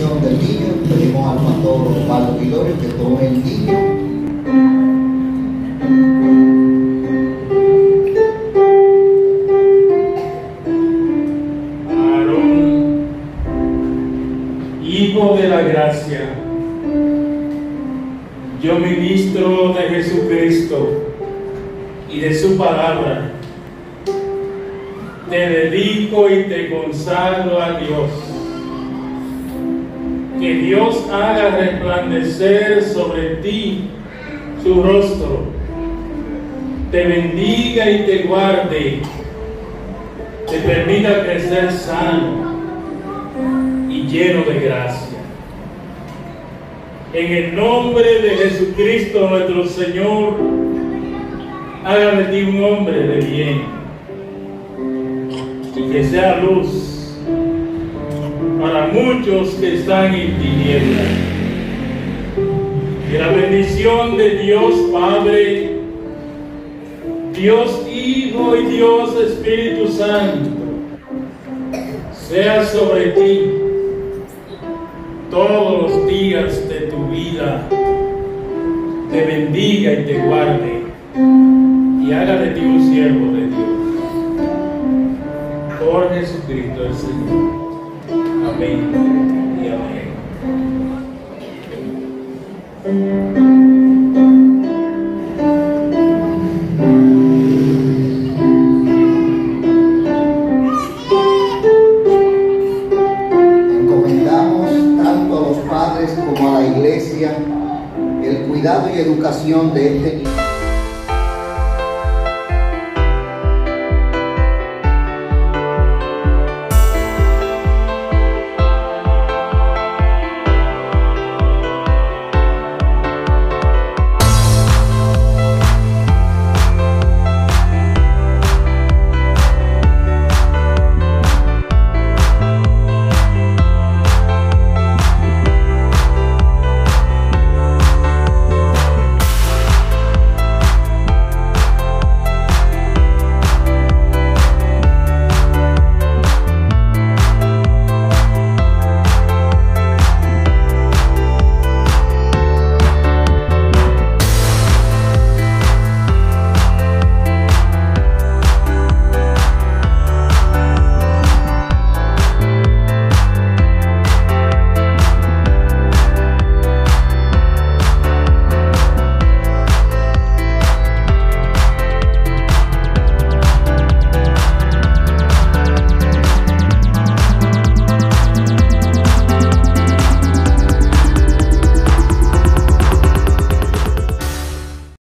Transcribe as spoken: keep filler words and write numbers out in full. bendición del niño. Pedimos al pastor Osvaldo Pilorio que tome el niño. Hijo de la gracia, yo ministro de Jesucristo y de su palabra, te dedico y te consagro a Dios. Que Dios haga resplandecer sobre ti su rostro, te bendiga y te guarde, te permita crecer sano y lleno de gracia. En el nombre de Jesucristo nuestro Señor, haga de ti un hombre de bien, y que sea luz para muchos que están en tinieblas. Que la bendición de Dios Padre, Dios Hijo y Dios Espíritu Santo sea sobre ti todos los días de tu vida, te bendiga y te guarde, y haga de ti un siervo de Dios. Por Jesucristo el Señor. Amén y amén. Como a la iglesia, el cuidado y educación de este niño.